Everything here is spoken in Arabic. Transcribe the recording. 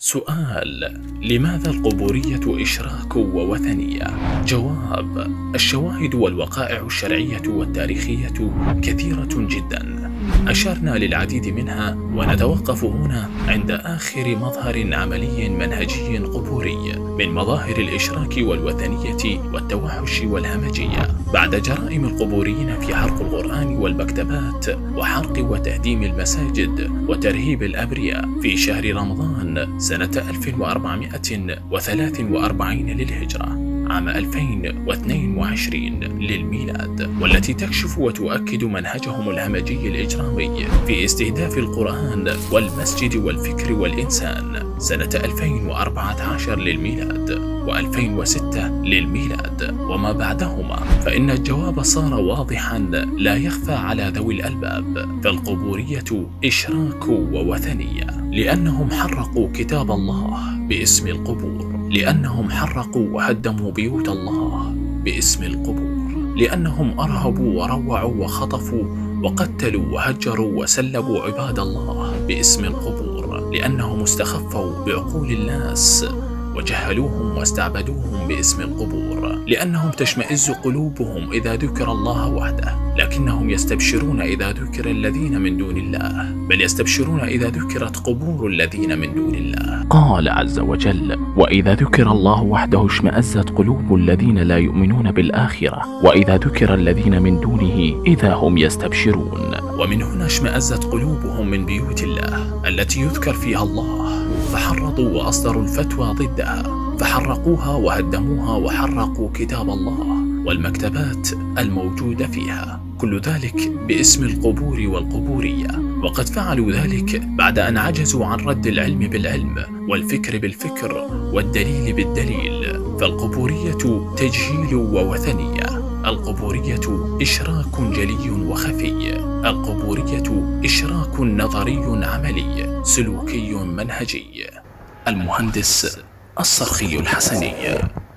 سؤال: لماذا القبورية إشراك ووثنية؟ جواب: الشواهد والوقائع الشرعية والتاريخية كثيرة جدا، أشرنا للعديد منها، ونتوقف هنا عند آخر مظهر عملي منهجي قبوري من مظاهر الإشراك والوثنية والتوحش والهمجية. بعد جرائم القبوريين في حرق القرآن والمكتبات، وحرق وتهديم المساجد، وترهيب الأبرياء في شهر رمضان سنة 1443 للهجرة، عام 2022 للميلاد، والتي تكشف وتؤكد منهجهم الهمجي الإجرامي في استهداف القرآن والمسجد والفكر والإنسان سنة 2014 للميلاد و2006 للميلاد وما بعدهما، فإن الجواب صار واضحا لا يخفى على ذوي الألباب. فالقبورية إشراك ووثنية لأنهم حرقوا كتاب الله باسم القبور، لأنهم حرقوا وهدموا بيوت الله باسم القبور، لأنهم أرهبوا وروعوا وخطفوا وقتلوا وهجروا وسلبوا عباد الله باسم القبور، لأنهم استخفوا بعقول الناس وجهلوهم واستعبدوهم باسم القبور، لأنهم تشمئز قلوبهم إذا ذكر الله وحده، لكنهم يستبشرون إذا ذكر الذين من دون الله، بل يستبشرون إذا ذكرت قبور الذين من دون الله. قال عز وجل: وإذا ذكر الله وحده اشمأزت قلوب الذين لا يؤمنون بالآخرة، وإذا ذكر الذين من دونه إذا هم يستبشرون. ومن هنا اشمأزت قلوبهم من بيوت الله التي يذكر فيها الله، فحرضوا وأصدروا الفتوى ضدها، فحرقوها وهدموها وحرقوا كتاب الله والمكتبات الموجودة فيها، كل ذلك باسم القبور والقبورية. وقد فعلوا ذلك بعد أن عجزوا عن رد العلم بالعلم والفكر بالفكر والدليل بالدليل. فالقبورية تجهيل ووثنية، القبورية إشراك جلي وخفي، القبورية إشراك نظري عملي سلوكي منهجي. المهندس الصرخي الحسني.